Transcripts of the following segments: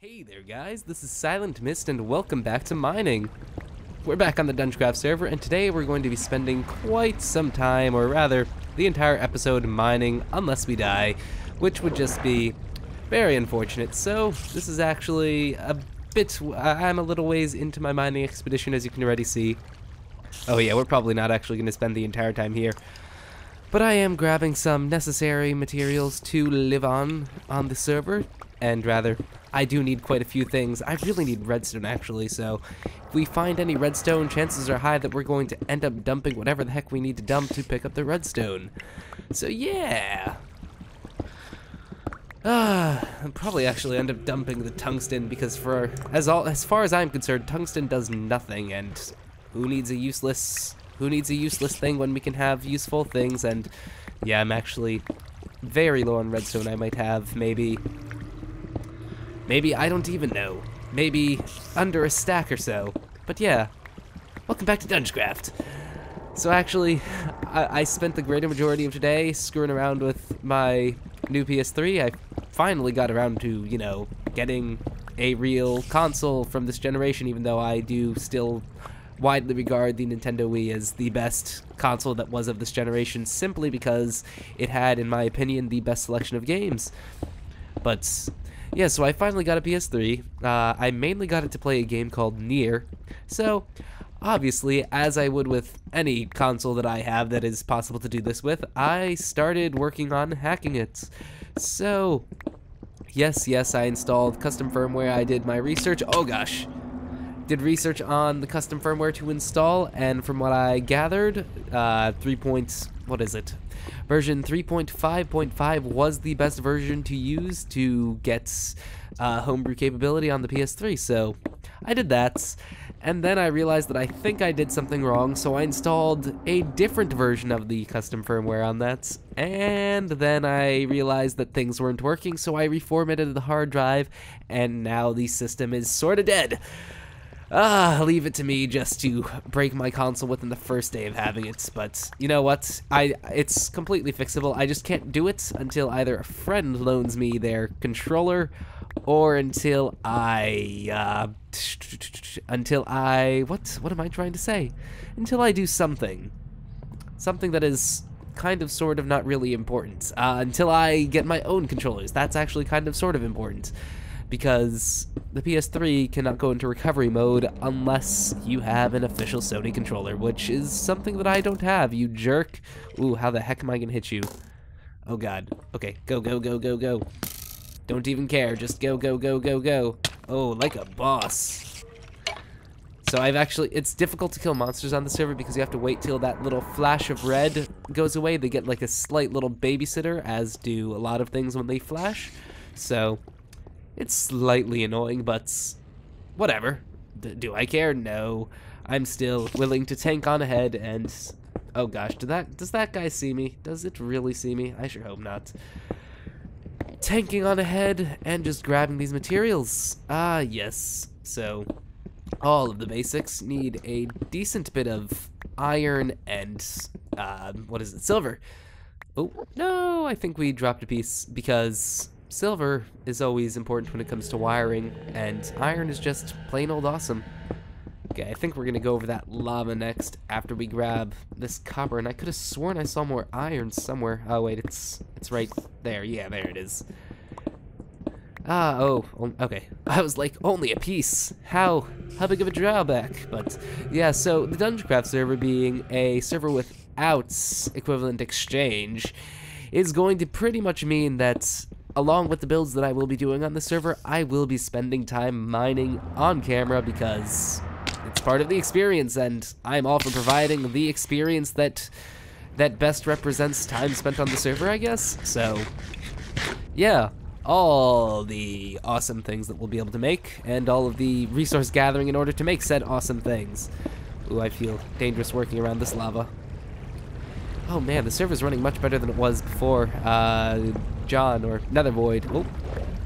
Hey there guys, this is Silent Mist and welcome back to mining. We're back on the Dungecraft server and today we're going to be spending quite some time, or rather the entire episode mining unless we die, which would just be very unfortunate. So this is actually a bit, I'm a little ways into my mining expedition, as you can already see. Oh yeah, we're probably not actually going to spend the entire time here. But I am grabbing some necessary materials to live on the server. And rather, I do need quite a few things. I really need redstone, actually, so if we find any redstone, chances are high that we're going to end up dumping whatever the heck we need to dump to pick up the redstone. So, yeah! I'll probably actually end up dumping the tungsten, because as far as I'm concerned, tungsten does nothing, and who needs a useless thing when we can have useful things? And, yeah, I'm actually very low on redstone. I might have maybe I don't even know. Maybe under a stack or so. But yeah, welcome back to Dungecraft. So actually, I spent the greater majority of today screwing around with my new PS3. I finally got around to, you know, getting a real console from this generation, even though I do still widely regard the Nintendo Wii as the best console that was of this generation, simply because it had, in my opinion, the best selection of games. But yeah, so I finally got a PS3. I mainly got it to play a game called Nier. So, obviously, as I would with any console that I have that is possible to do this with, I started working on hacking it. So, yes, I installed custom firmware. I did my research. Oh, gosh. Did research on the custom firmware to install, and from what I gathered, Version 3.5.5 was the best version to use to get homebrew capability on the PS3, so I did that. And then I realized that I think I did something wrong, so I installed a different version of the custom firmware on that. And then I realized that things weren't working, so I reformatted the hard drive, and now the system is sorta dead. Leave it to me just to break my console within the first day of having it, but you know what? It's completely fixable. I just can't do it until either a friend loans me their controller, or until I do something. Something that is kind of sort of not really important. Until I get my own controllers. That's actually kind of sort of important, because the PS3 cannot go into recovery mode unless you have an official Sony controller, which is something that I don't have, you jerk. Ooh, how the heck am I gonna hit you? Oh god. Okay, go, go, go, go, go. Don't even care, just go, go, go, go, go. Oh, like a boss. So it's difficult to kill monsters on the server because you have to wait till that little flash of red goes away. They get like a slight little babysitter, as do a lot of things when they flash, so it's slightly annoying, but whatever. Do I care? No. I'm still willing to tank on ahead and... oh gosh, does that guy see me? Does it really see me? I sure hope not. Tanking on ahead and just grabbing these materials. Ah, yes. So, all of the basics need a decent bit of iron and... silver. Oh, no, I think we dropped a piece because... silver is always important when it comes to wiring, and iron is just plain old awesome. Okay, I think we're gonna go over that lava next after we grab this copper, and I could have sworn I saw more iron somewhere. Oh wait, it's right there. Yeah, there it is. Ah, oh, okay. I was like, only a piece. How big of a drawback? But yeah, so the Dungecraft server, being a server without equivalent exchange, is going to pretty much mean that, along with the builds that I will be doing on the server, I will be spending time mining on camera because it's part of the experience, and I'm all for providing the experience that best represents time spent on the server, I guess. So, yeah, all the awesome things that we'll be able to make, and all of the resource gathering in order to make said awesome things. Ooh, I feel dangerous working around this lava. Oh man, the server's running much better than it was before. John, or Nethervoid,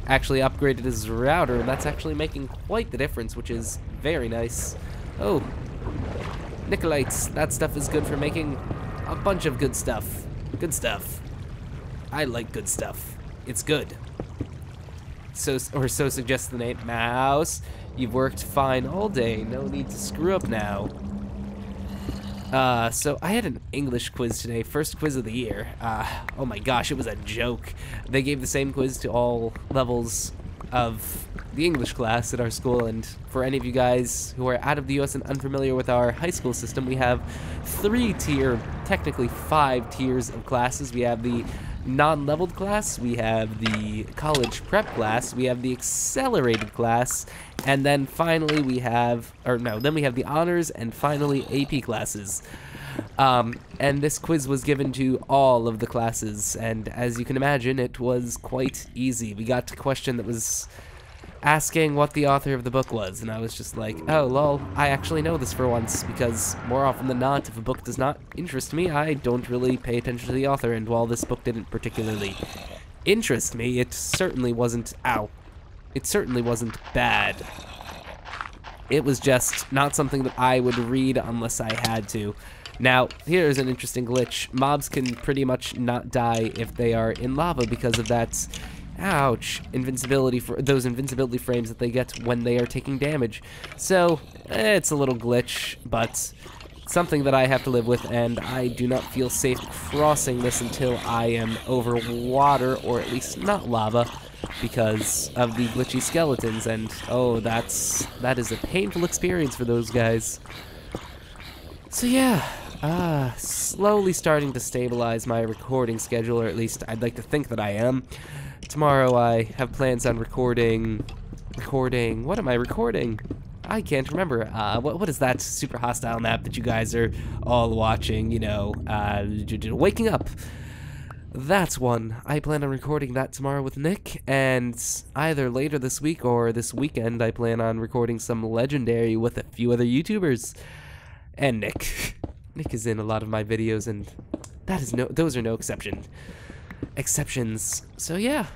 actually upgraded his router, and that's actually making quite the difference, which is very nice. Oh, Nickelites, that stuff is good for making a bunch of good stuff. Good stuff. I like good stuff. It's good. so suggests the name. Mouse, you've worked fine all day. No need to screw up now. So I had an English quiz today, first quiz of the year. Oh my gosh, it was a joke. They gave the same quiz to all levels of the English class at our school, and for any of you guys who are out of the US and unfamiliar with our high school system, we have technically five tiers of classes. We have the non-leveled class, we have the college prep class, we have the accelerated class, and then finally we have, then we have the honors, and finally AP classes. And this quiz was given to all of the classes, and as you can imagine, it was quite easy. We got to a question that was asking what the author of the book was, and I was just like, oh lol, I actually know this for once, because more often than not, if a book does not interest me, I don't really pay attention to the author, and while this book didn't particularly interest me, it certainly wasn't, ow, it certainly wasn't bad. It was just not something that I would read unless I had to. Now, here's an interesting glitch. Mobs can pretty much not die if they are in lava because of that, ouch, invincibility, for those invincibility frames that they get when they are taking damage. So, it's a little glitch, but something that I have to live with, and I do not feel safe crossing this until I am over water, or at least not lava, because of the glitchy skeletons, and oh, that is a painful experience for those guys. So yeah, slowly starting to stabilize my recording schedule, or at least I'd like to think that I am. Tomorrow I have plans on recording, what am I recording? I can't remember. What is that super hostile map that you guys are all watching, you know, Waking Up? That's one. I plan on recording that tomorrow with Nick, and either later this week or this weekend I plan on recording some Legendary with a few other YouTubers. And Nick. Nick is in a lot of my videos, and that is those are no exceptions. So yeah,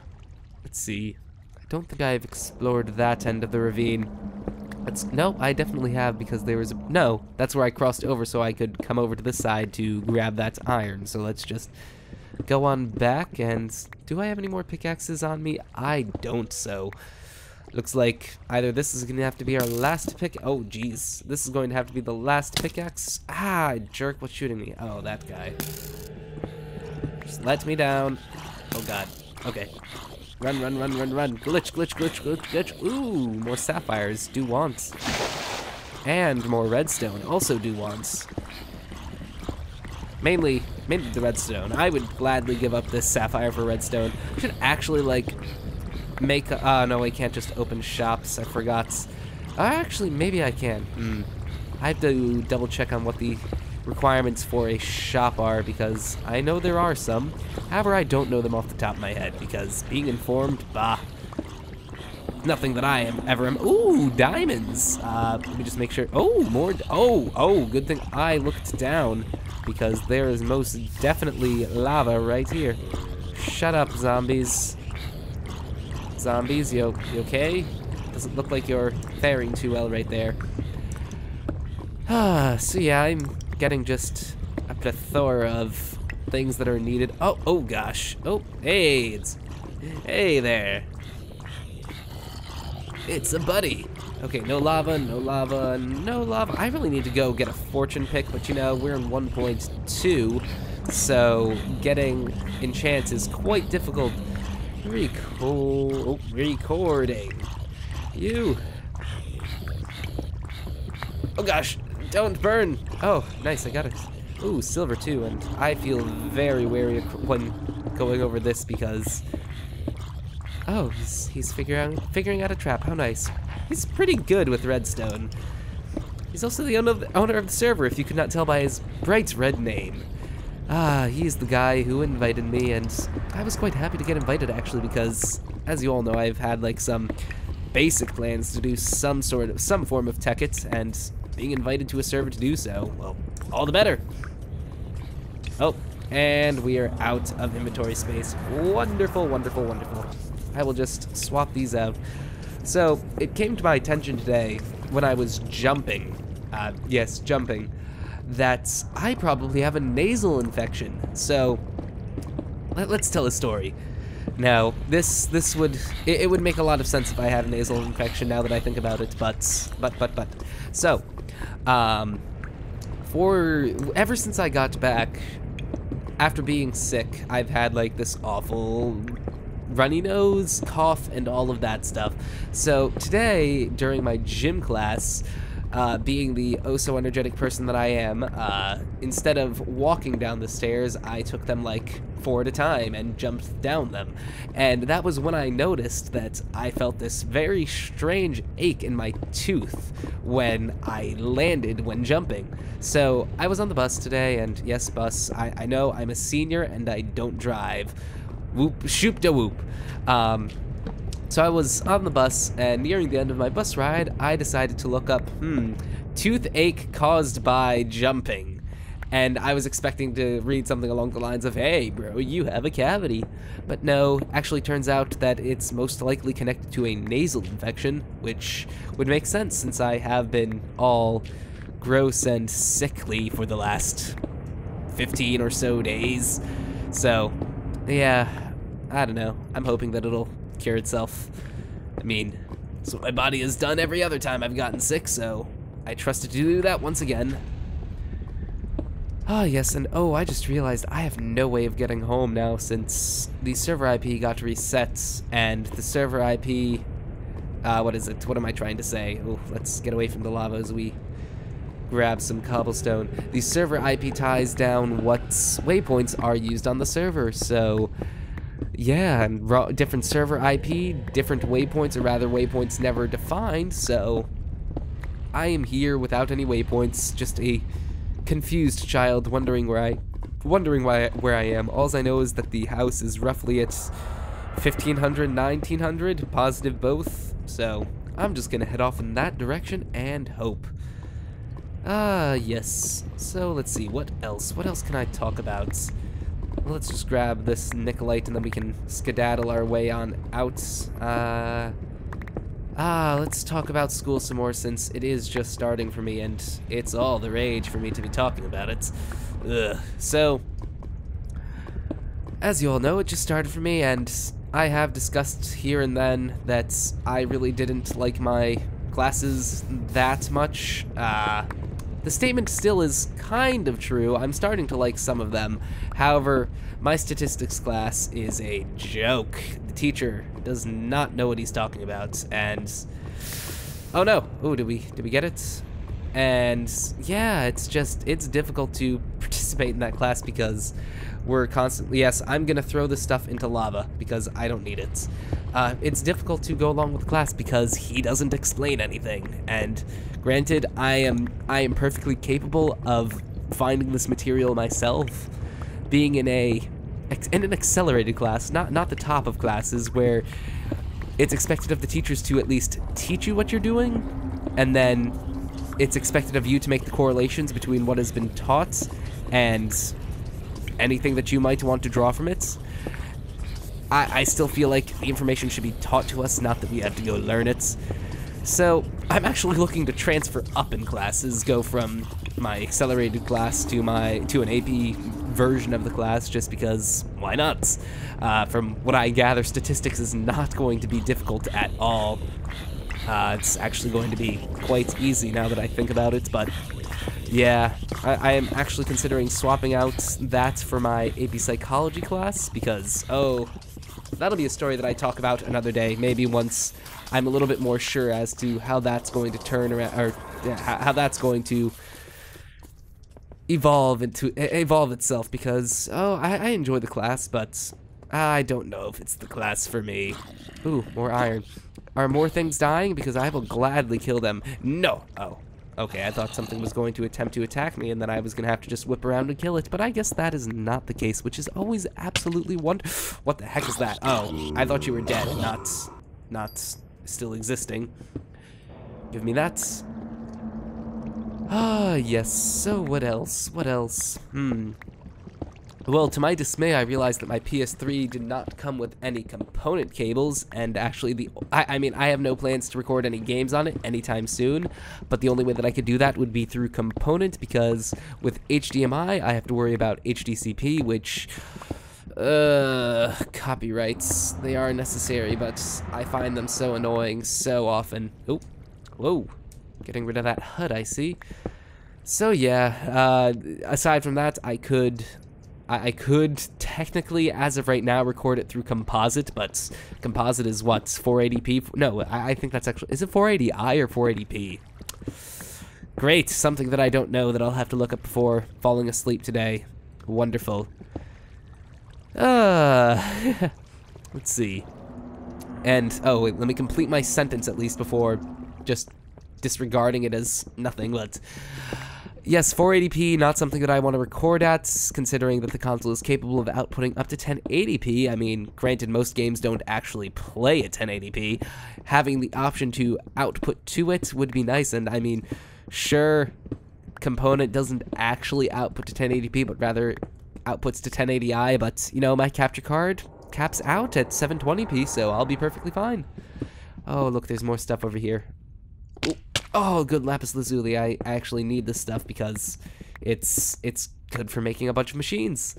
let's see. I don't think I've explored that end of the ravine. No, I definitely have, because there was no, that's where I crossed over so I could come over to this side to grab that iron. So let's just go on back, and do I have any more pickaxes on me? I don't, so looks like either this is going to have to be our last pick. Oh, jeez. This is going to have to be the last pickaxe. Ah, jerk, what's shooting me? Oh, that guy. Just let me down. Oh, God. Okay. Run, run, run, run, run. Glitch, glitch, glitch, glitch, glitch. Ooh, more sapphires. Do want. And more redstone. Also do want. Mainly the redstone. I would gladly give up this sapphire for redstone. I should actually, like, make a, no, I can't just open shops. I forgot. Actually, maybe I can. I have to double check on what the requirements for a shop are, because I know there are some. However, I don't know them off the top of my head, because being informed, bah. Nothing that I ever am. Ooh, diamonds. Let me just make sure. Oh, more. Oh, good thing I looked down, because there is most definitely lava right here. Shut up, zombies. Zombies, you okay? Doesn't look like you're faring too well right there. So yeah, I'm getting just a plethora of things that are needed. Oh gosh. Oh, hey, hey there. It's a buddy. Okay, no lava, no lava, no lava. I really need to go get a fortune pick, but you know, we're in 1.2, so getting enchants is quite difficult. Recording. You. Oh gosh, don't burn. Oh, nice, I got it. Ooh, silver too, and I feel very wary when going over this because, oh, he's figuring out a trap, how nice. He's pretty good with redstone. He's also the owner of the server, if you could not tell by his bright red name. Ah, he's the guy who invited me, and I was quite happy to get invited, actually, because, as you all know, I've had, like, some basic plans to do some form of Technic, and being invited to a server to do so, well, all the better. Oh, and we are out of inventory space. Wonderful, wonderful, wonderful. I will just swap these out. So, it came to my attention today when I was jumping, yes, jumping, that I probably have a nasal infection. So, let's tell a story. No, this would it would make a lot of sense if I had a nasal infection. Now that I think about it, but so, ever since I got back after being sick, I've had like this awful runny nose, cough, and all of that stuff. So today during my gym class, being the oh so energetic person that I am, instead of walking down the stairs, I took them like 4 at a time and jumped down them. And that was when I noticed that I felt this very strange ache in my tooth when I landed when jumping. So I was on the bus today, and yes, bus, I know I'm a senior and I don't drive. Whoop, shoop da whoop. So I was on the bus, and nearing the end of my bus ride, I decided to look up, toothache caused by jumping. And I was expecting to read something along the lines of, hey bro, you have a cavity. But no, actually turns out that it's most likely connected to a nasal infection, which would make sense since I have been all gross and sickly for the last 15 or so days. So, yeah, I don't know. I'm hoping that it'll cure itself. I mean, that's what my body has done every other time I've gotten sick, so I trust it to do that once again. Ah, yes, and oh, I just realized I have no way of getting home now since the server IP got reset, and the server IP, what is it? What am I trying to say? Oh, let's get away from the lava as we grab some cobblestone. The server IP ties down what waypoints are used on the server, so yeah, and different server IP, different waypoints, or rather waypoints never defined, so I am here without any waypoints, just a confused child wondering where I am. All I know is that the house is roughly at 1500, 1900, positive both, so I'm just gonna head off in that direction and hope. Ah, yes. So let's see, what else? What else can I talk about? Let's just grab this Nicolite and then we can skedaddle our way on out. Let's talk about school some more since it is just starting for me and it's all the rage for me to be talking about it. Ugh. So, as you all know, it just started for me, and I have discussed here and then that I really didn't like my classes that much. The statement still is kind of true. I'm starting to like some of them. However, my statistics class is a joke. The teacher does not know what he's talking about, and oh no. Oh, did we get it? And yeah, it's difficult to participate in that class because we're constantly, yes, I'm gonna throw this stuff into lava because I don't need it. It's difficult to go along with class because he doesn't explain anything. And granted, I am perfectly capable of finding this material myself. Being in an accelerated class, not the top of classes where it's expected of the teachers to at least teach you what you're doing, and then it's expected of you to make the correlations between what has been taught and anything that you might want to draw from it. I still feel like the information should be taught to us, not that we have to go learn it. So I'm actually looking to transfer up in classes, go from my accelerated class to an AP version of the class, just because why not? From what I gather, statistics is not going to be difficult at all. It's actually going to be quite easy now that I think about it, but yeah, I am actually considering swapping out that for my AP Psychology class because, oh, that'll be a story that I talk about another day, maybe once I'm a little bit more sure as to how that's going to turn around, or how that's going to evolve itself because, oh, I enjoy the class, but I don't know if it's the class for me. Ooh, more iron. Are more things dying? Because I will gladly kill them. No! Oh. Okay, I thought something was going to attempt to attack me, and then I was gonna have to just whip around and kill it, but I guess that is not the case, which is always absolutely wonderful. What the heck is that? Oh, I thought you were dead, not still existing. Give me that. Ah, yes, so what else? What else? Well, to my dismay, I realized that my PS3 did not come with any component cables, and actually I have no plans to record any games on it anytime soon, but the only way that I could do that would be through component, because with HDMI, I have to worry about HDCP, which, Copyrights. They are necessary, but I find them so annoying so often. Oh, whoa. Getting rid of that HUD, I see. So yeah, aside from that, I could technically, as of right now, record it through composite, but composite is what, 480p? No, I think that's actually, is it 480i or 480p? Great, something that I don't know that I'll have to look up before falling asleep today. Wonderful. Let's see. And, oh wait, let me complete my sentence at least before just disregarding it as nothing. Let's... Yes, 480p, not something that I want to record at, considering that the console is capable of outputting up to 1080p. I mean, granted, most games don't actually play at 1080p. Having the option to output to it would be nice, and I mean, sure, component doesn't actually output to 1080p, but rather outputs to 1080i, but, you know, my capture card caps out at 720p, so I'll be perfectly fine. Oh, look, there's more stuff over here. Oh, good lapis lazuli. I actually need this stuff because it's good for making a bunch of machines.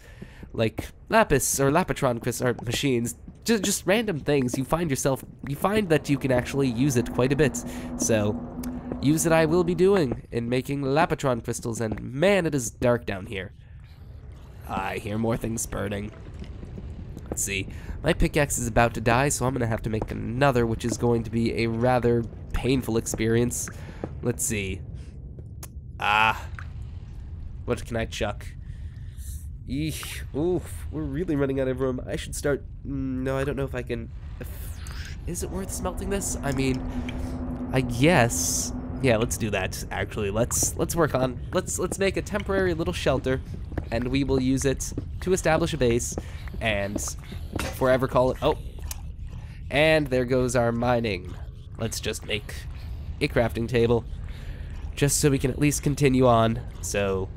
Like lapis or lapitronicus are machines. Just random things. You find that you can actually use it quite a bit. So use it I will be doing in making lapitron crystals, and man, it is dark down here. I hear more things burning. Let's see. My pickaxe is about to die, so I'm gonna have to make another, which is going to be a rather painful experience. Let's see. What can I chuck? Eesh. Oof. We're really running out of room. I should start... No, I don't know if I can... Is it worth smelting this? I mean, I guess... Yeah, let's do that, actually. Let's work on... Let's make a temporary little shelter, and we will use it to establish a base, and forever call it... Oh. And there goes our mining. Let's just make a crafting table, just so we can at least continue on. So,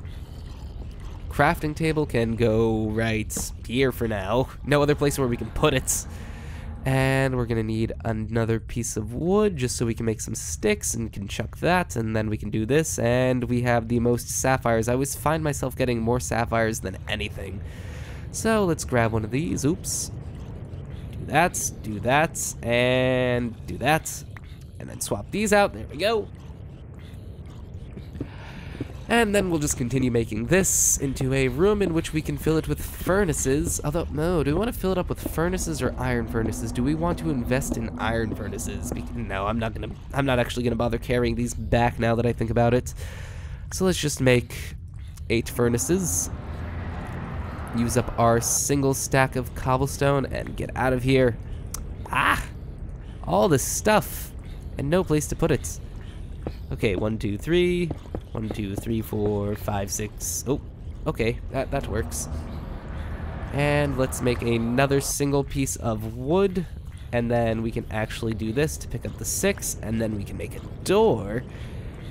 crafting table can go right here for now. No other place where we can put it. And we're gonna need another piece of wood, just so we can make some sticks and can chuck that, and then we can do this. And we have the most sapphires. I always find myself getting more sapphires than anything. So let's grab one of these. Oops. Do that, and do that. And then swap these out, there we go. And then we'll just continue making this into a room in which we can fill it with furnaces. Although, no, do we want to fill it up with furnaces or iron furnaces? Do we want to invest in iron furnaces? No, I'm not actually gonna bother carrying these back now that I think about it. So let's just make 8 furnaces. Use up our single stack of cobblestone and get out of here. Ah! All this stuff and no place to put it. Okay, 1, 2, 3. 1, 2, 3, 4, 5, 6. Oh, okay, that works. And let's make another single piece of wood, and then we can actually do this to pick up the 6, and then we can make a door.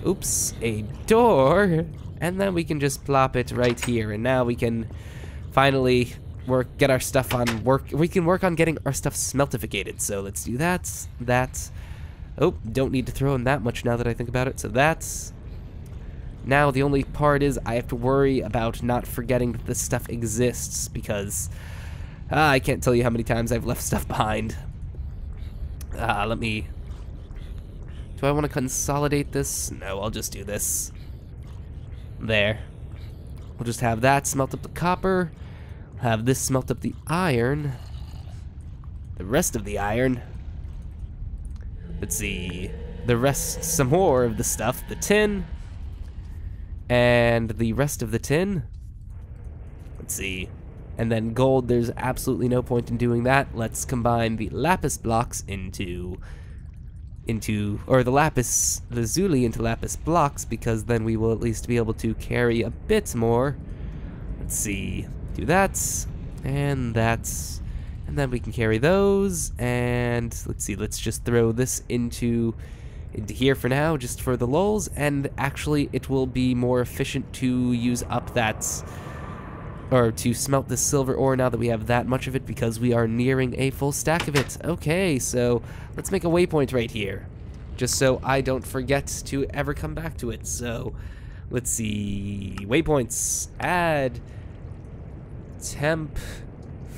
Oops, a door. And then we can just plop it right here, and now we can finally get our stuff on work. We can work on getting our stuff smeltificated. So let's do that, that. Oh, don't need to throw in that much now that I think about it. So that's... Now the only part is I have to worry about not forgetting that this stuff exists, because I can't tell you how many times I've left stuff behind. Let me... Do I want to consolidate this? No, I'll just do this. There. We'll just have that smelt up the copper, have this smelt up the iron, the rest of the iron. Let's see, the rest, some more of the stuff, the tin, and the rest of the tin. Let's see, and then gold, there's absolutely no point in doing that. Let's combine the lapis blocks or the lapis lazuli into lapis blocks, because then we will at least be able to carry a bit more. Let's see, do that, and then we can carry those, and let's see, let's just throw this into here for now, just for the lulz, and actually it will be more efficient to use up that, or to smelt the silver ore now that we have that much of it, because we are nearing a full stack of it. Okay, so let's make a waypoint right here, just so I don't forget to ever come back to it. So let's see, waypoints, add, temp,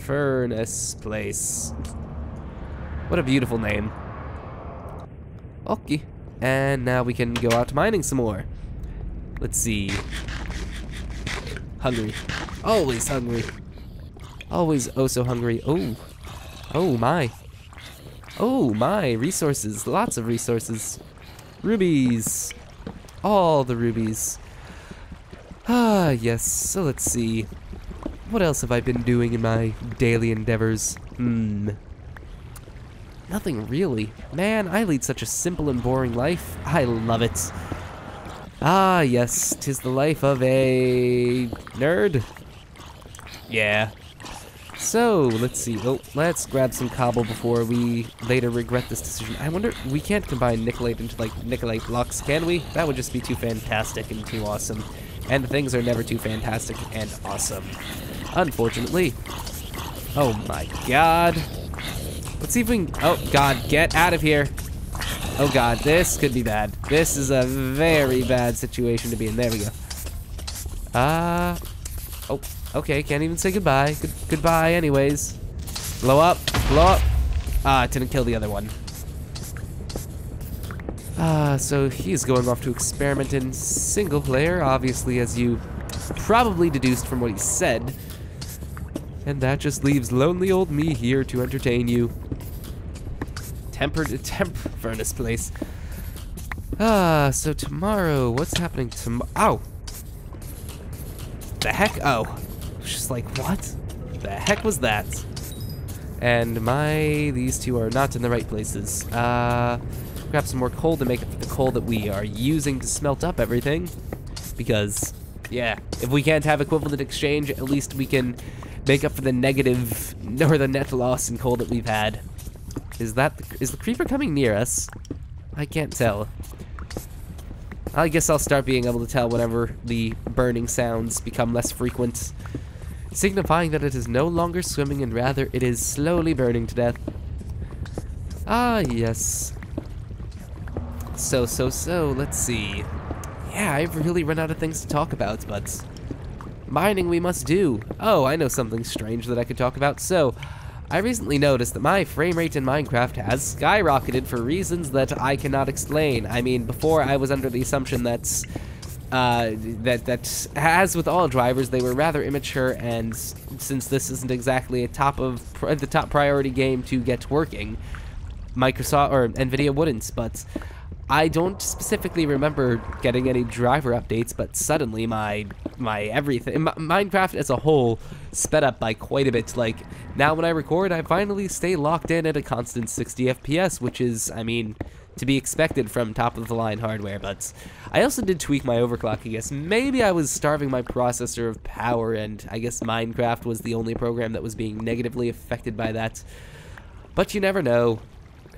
Furnace place. What a beautiful name. Okay. And now we can go out mining some more. Let's see. Hungry. Always hungry. Always oh so hungry. Oh. Oh my. Oh my. Resources. Lots of resources. Rubies. All the rubies. Ah, yes. So let's see. What else have I been doing in my daily endeavors? Nothing really. Man, I lead such a simple and boring life. I love it. Ah, yes, 'tis the life of a nerd. Yeah. So, let's see. Oh, let's grab some cobble before we later regret this decision. I wonder, we can't combine Nicolite into, like, Nicolite blocks, can we? That would just be too fantastic and too awesome. And things are never too fantastic and awesome. Unfortunately. Oh my god. Let's see if we can, oh god, get out of here. Oh god, this could be bad. This is a very bad situation to be in. There we go. Oh, okay, can't even say goodbye. Goodbye anyways. Blow up, blow up. Ah, it didn't kill the other one. So he's going off to experiment in single player, obviously, as you probably deduced from what he said. And that just leaves lonely old me here to entertain you. Temp furnace place. Ah, so tomorrow, what's happening tomorrow? Ow! The heck? Oh. Just like, what? The heck was that? And these two are not in the right places. Grab some more coal to make up for the coal that we are using to smelt up everything. Because, yeah, if we can't have equivalent exchange, at least we can make up for the negative, or the net loss in coal that we've had. Is the creeper coming near us? I can't tell. I guess I'll start being able to tell whenever the burning sounds become less frequent, signifying that it is no longer swimming and rather it is slowly burning to death. Ah, yes. So, let's see. Yeah, I've really run out of things to talk about, but mining we must do. Oh, I know something strange that I could talk about. So, I recently noticed that my frame rate in Minecraft has skyrocketed for reasons that I cannot explain. I mean, before I was under the assumption that, as with all drivers, they were rather immature, and since this isn't exactly the top priority game to get working, Microsoft or NVIDIA wouldn't, but I don't specifically remember getting any driver updates, but suddenly my everything, Minecraft as a whole, sped up by quite a bit. Like, now when I record, I finally stay locked in at a constant 60 FPS, which is, I mean, to be expected from top-of-the-line hardware, but I also did tweak my overclock, I guess. Maybe I was starving my processor of power, and I guess Minecraft was the only program that was being negatively affected by that. But you never know.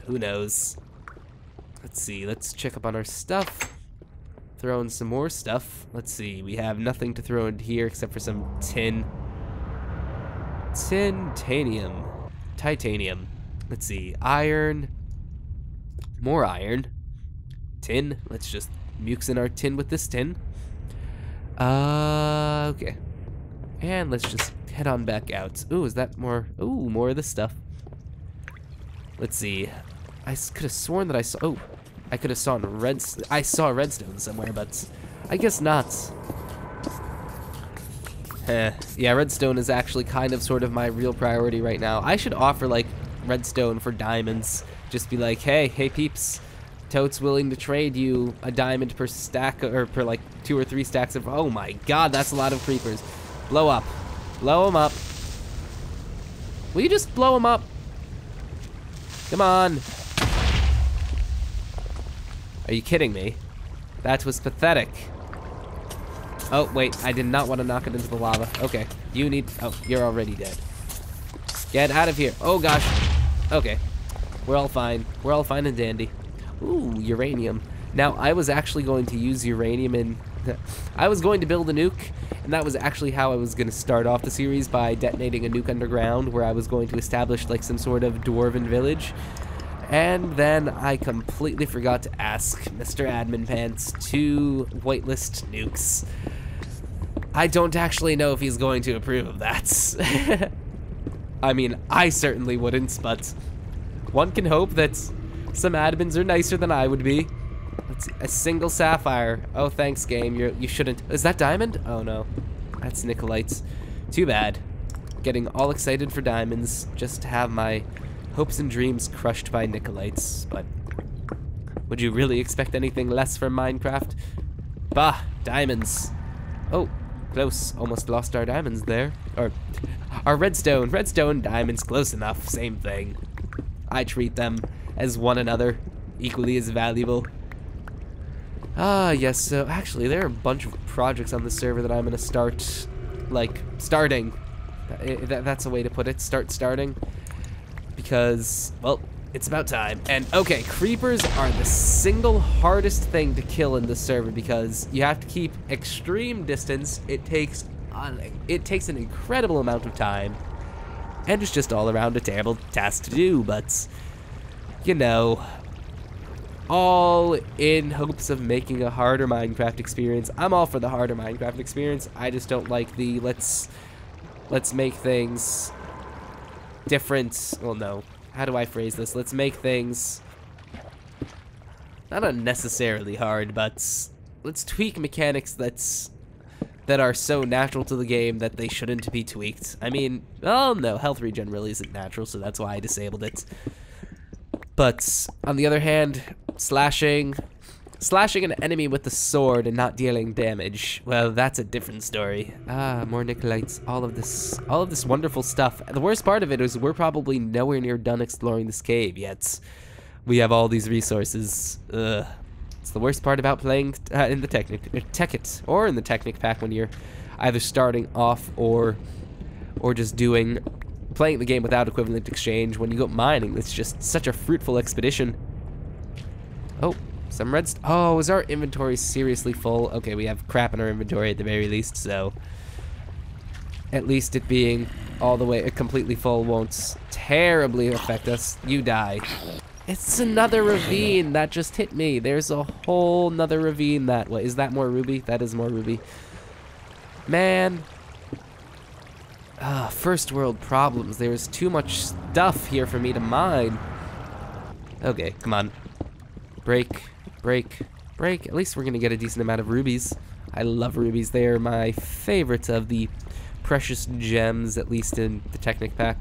Who knows? Let's see, let's check up on our stuff. Throw in some more stuff. Let's see, we have nothing to throw in here except for some tin. Titanium. Let's see, iron. More iron. Tin. Let's just mix in our tin with this tin. Okay. And let's just head on back out. Ooh, is that more? Ooh, more of this stuff. Let's see. I could have sworn that I saw. Oh, I could have saw redstone. I saw redstone somewhere, but I guess not. Heh. Yeah, redstone is actually kind of sort of my real priority right now. I should offer like redstone for diamonds. Just be like, hey peeps, Toad's willing to trade you a diamond per stack or per like 2 or 3 stacks of. Oh my God, that's a lot of creepers. Blow up, blow them up. Will you just blow them up? Come on. Are you kidding me? That was pathetic. Oh, wait, I did not want to knock it into the lava. Okay, you need, oh, you're already dead. Get out of here. Oh gosh. Okay, we're all fine. We're all fine and dandy. Ooh, uranium. Now, I was actually going to use uranium in, I was going to build a nuke, and that was actually how I was going to start off the series, by detonating a nuke underground, where I was going to establish like some sort of dwarven village. And then I completely forgot to ask Mr. Admin Pants to whitelist nukes. I don't actually know if he's going to approve of that. I mean, I certainly wouldn't, but one can hope that some admins are nicer than I would be. Let's see, a single sapphire. Oh, thanks, game. You shouldn't. Is that diamond? Oh, no. That's nickelites. Too bad. Getting all excited for diamonds just to have my hopes and dreams crushed by nickelites, but would you really expect anything less from Minecraft? Bah, diamonds. Oh, close. Almost lost our diamonds there. Or our redstone. Redstone, diamonds, close enough. Same thing. I treat them as one another, equally as valuable. Ah, yes, so actually there are a bunch of projects on the server that I'm going to start, like, starting. That's a way to put it. Starting. Because, well, it's about time. And okay, creepers are the single hardest thing to kill in this server because you have to keep extreme distance. It takes an incredible amount of time, and it's just all around a terrible task to do. But you know, all in hopes of making a harder Minecraft experience. I'm all for the harder Minecraft experience. I just don't like the let's make things different. Well, no. How do I phrase this? Let's make things not unnecessarily hard, but let's tweak mechanics that are so natural to the game that they shouldn't be tweaked. I mean, oh no, health regen really isn't natural, so that's why I disabled it. But on the other hand, slashing an enemy with the sword and not dealing damage, well, that's a different story. Ah, more nickelites, all of this wonderful stuff. The worst part of it is we're probably nowhere near done exploring this cave yet. We have all these resources. Ugh. It's the worst part about playing in the Technic pack when you're either starting off or just playing the game without equivalent exchange. When you go mining, it's just such a fruitful expedition. Oh. Some redstone. Oh, is our inventory seriously full? Okay, we have crap in our inventory at the very least, so at least it being all the way completely full won't terribly affect us. You die. It's another ravine that just hit me. There's a whole nother ravine that way. Is that more ruby? That is more ruby. Man. Ah, first world problems. There's too much stuff here for me to mine. Okay, come on. Break. At least we're gonna get a decent amount of rubies. I love rubies. They are my favorites of the precious gems, at least in the Technic pack.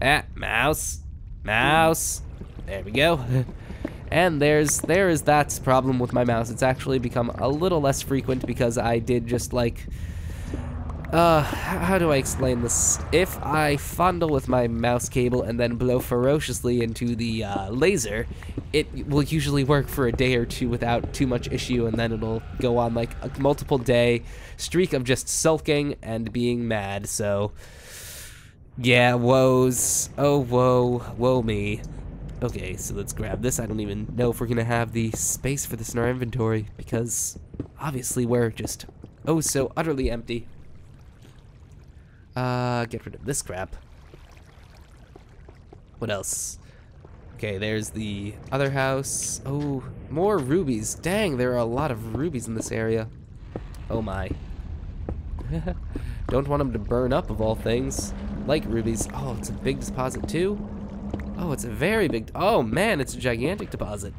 Ah, mouse. There we go. And there is that problem with my mouse. It's actually become a little less frequent because I did just like, how do I explain this? If I fondle with my mouse cable and then blow ferociously into the laser, it will usually work for a day or two without too much issue, and then it'll go on like a multiple day streak of just sulking and being mad. So yeah, woes. Oh, woe me. Okay, so let's grab this. I don't even know if we're gonna have the space for this in our inventory because obviously we're just oh so utterly empty. Get rid of this crap. What else? Okay, there's the other house. Oh, more rubies. Dang, there are a lot of rubies in this area. Oh my. Don't want them to burn up of all things. Like rubies. Oh, it's a big deposit too. Oh, it's a very big... Oh man, it's a gigantic deposit.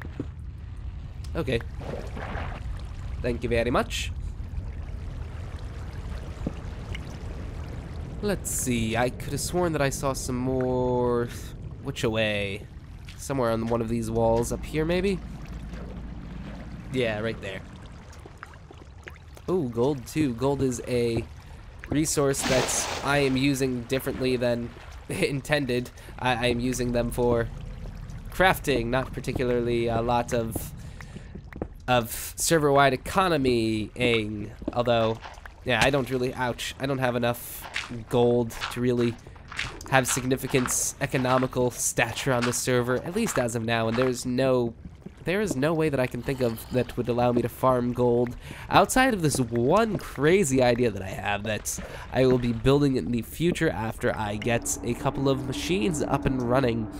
Okay. Thank you very much. Let's see, I could have sworn that I saw some more... Which away? Somewhere on one of these walls up here, maybe? Yeah, right there. Oh, gold too. Gold is a resource that I am using differently than intended. I am using them for crafting, not particularly a lot of server-wide economy-ing, although... Yeah, I don't really, ouch, I don't have enough gold to really have significant economical stature on the server, at least as of now, and there is no way that I can think of that would allow me to farm gold outside of this one crazy idea that I have that I will be building in the future after I get a couple of machines up and running.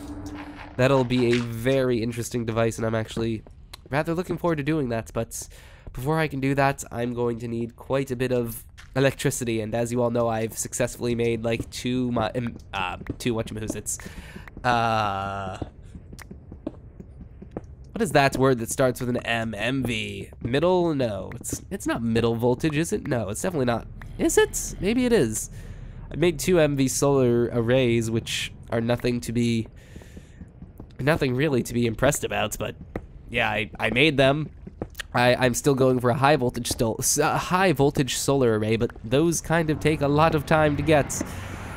That'll be a very interesting device, and I'm actually rather looking forward to doing that, but... Before I can do that, I'm going to need quite a bit of electricity, and as you all know, I've successfully made like two whatchamahoosits. What is that word that starts with an M? MV. Middle? No, it's not middle voltage, is it? No, it's definitely not. Is it? Maybe it is. I made two MV solar arrays, which are nothing really to be impressed about, but yeah, I made them. I'm still going for a high voltage solar array, but those kind of take a lot of time to get.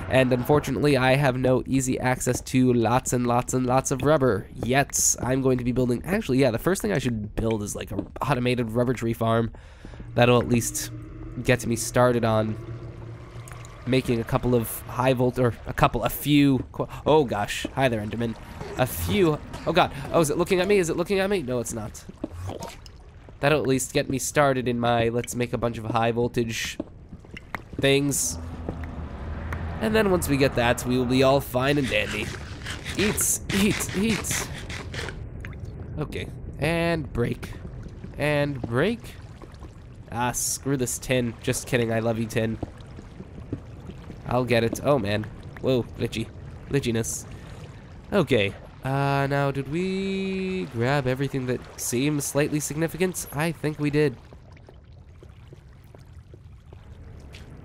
And unfortunately, I have no easy access to lots and lots and lots of rubber yet. I'm going to be building, actually, yeah, the first thing I should build is like an automated rubber tree farm. That'll at least get me started on making a couple of high volt, or a few, oh gosh, hi there, Enderman. A few, oh god, oh, is it looking at me? Is it looking at me? No, it's not. That'll at least get me started in my, let's make a bunch of high voltage things. And then once we get that, we will be all fine and dandy. Eats, eats, eats. Okay, and break. And break. Ah, screw this tin. Just kidding, I love you, tin. I'll get it. Oh, man. Whoa, glitchy. Glitchiness. Okay. Now, did we grab everything that seems slightly significant? I think we did.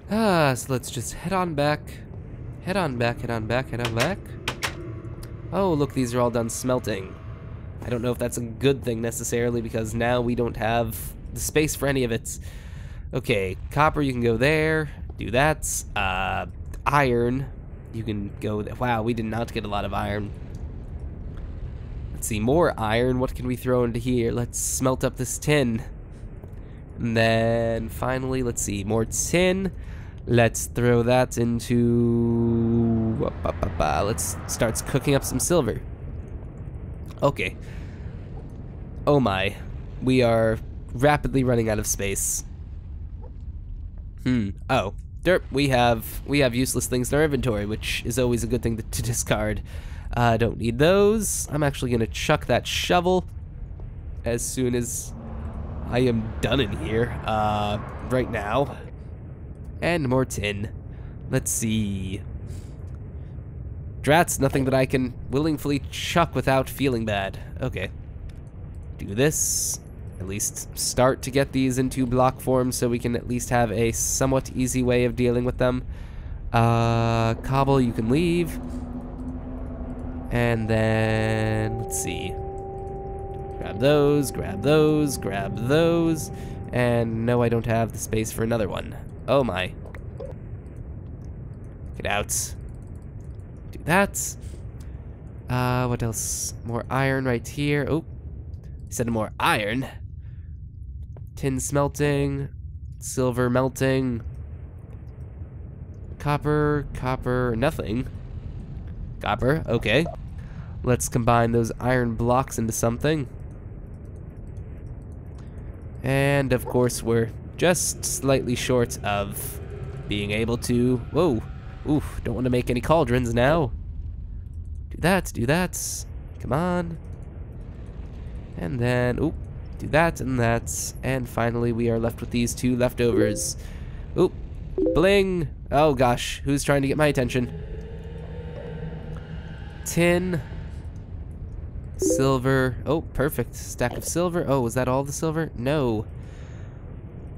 So let's just head on back. Head on back, head on back, head on back. Oh, look, these are all done smelting. I don't know if that's a good thing necessarily, because now we don't have the space for any of it. Okay, copper, you can go there. Do that. Iron, you can go there. Wow, we did not get a lot of iron. Let's see, more iron. What can we throw into here? Let's smelt up this tin. And then finally, let's see, more tin. Let's throw that into... Let's start cooking up some silver. Okay. Oh my. We are rapidly running out of space. Hmm. Oh. Derp. We have useless things in our inventory, which is always a good thing to discard. I don't need those. I'm actually going to chuck that shovel as soon as I am done in here, right now. And more tin. Let's see. Drats, nothing that I can willingly chuck without feeling bad. Okay. Do this. At least start to get these into block form so we can at least have a somewhat easy way of dealing with them. Cobble, you can leave. And then, let's see, grab those, grab those, grab those, and no, I don't have the space for another one. Oh my. Get out. Do that. What else? More iron right here. Oh, said more iron. Tin smelting, silver melting, copper, nothing. Copper, okay. Let's combine those iron blocks into something. And of course we're just slightly short of being able to... Whoa. Oof, don't want to make any cauldrons now. Do that, do that. Come on. And then, oop, do that and that. And finally we are left with these two leftovers. Oop, bling. Oh gosh, who's trying to get my attention? Tin, silver. Oh, perfect. Stack of silver. Oh, was that all the silver? No.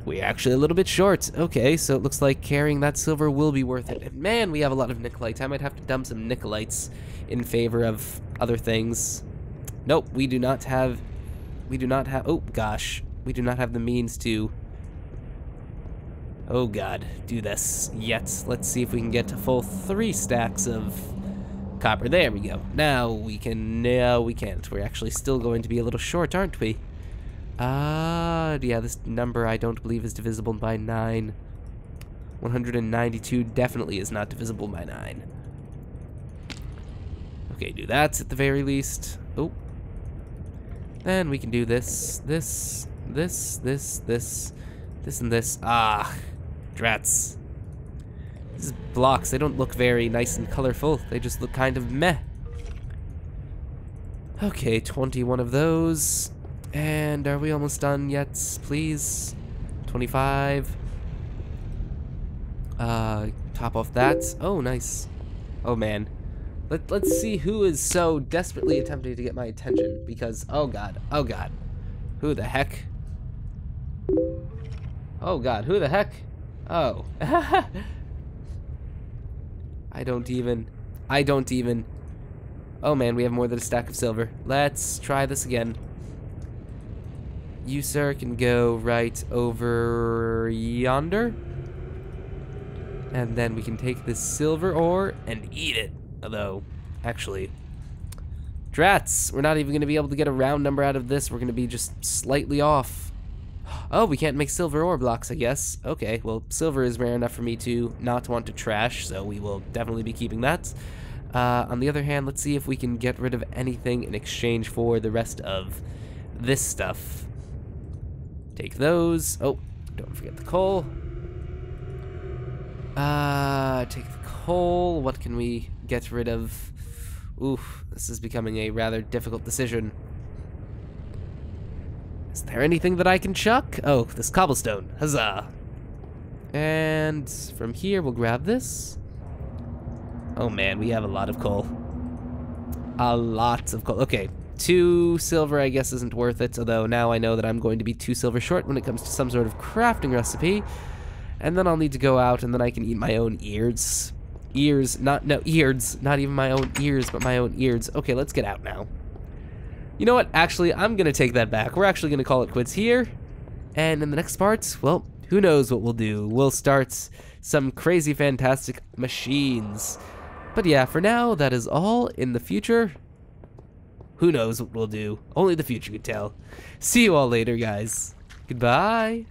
We're actually a little bit short. Okay, so it looks like carrying that silver will be worth it. And man, we have a lot of nickelites. I might have to dump some nickelites in favor of other things. Nope, we do not have... oh, gosh. We do not have the means to... Oh, God. Do this. Yet. Let's see if we can get a full 3 stacks of... copper. There we go. Now we can. No, we can't. We're actually still going to be a little short, aren't we? Yeah, this number I don't believe is divisible by 9. 192 definitely is not divisible by 9. Okay, do that at the very least. Oh. Then we can do this, this, and this. Ah, drats. These blocks, they don't look very nice and colorful. They just look kind of meh. Okay, 21 of those. And are we almost done yet? Please. 25. top off that. Oh, nice. Oh, man. Let's see who is so desperately attempting to get my attention, because, oh god, who the heck? Oh god, who the heck? Oh. I don't even. Oh man, we have more than a stack of silver. Let's try this again. You, sir, can go right over yonder. And then we can take this silver ore and eat it. Although, actually, drats, we're not even going to be able to get a round number out of this. We're going to be just slightly off. Oh, we can't make silver ore blocks, I guess. Okay, well, silver is rare enough for me to not want to trash, so we will definitely be keeping that. On the other hand, let's see if we can get rid of anything in exchange for the rest of this stuff. Take those. Oh, don't forget the coal. Take the coal. What can we get rid of? Oof, this is becoming a rather difficult decision. Is there anything that I can chuck? Oh, this cobblestone. Huzzah. And from here, we'll grab this. Oh man, we have a lot of coal. A lot of coal. Okay, 2 silver I guess isn't worth it, although now I know that I'm going to be 2 silver short when it comes to some sort of crafting recipe. And then I'll need to go out and then I can eat my own ears. Ears, not even my own ears, but my own ears. Okay, let's get out now. You know what, actually, I'm gonna take that back. We're actually gonna call it quits here. And in the next part, well, who knows what we'll do. We'll start some crazy fantastic machines. But yeah, for now, that is all. In the future, who knows what we'll do. Only the future could tell. See you all later, guys. Goodbye.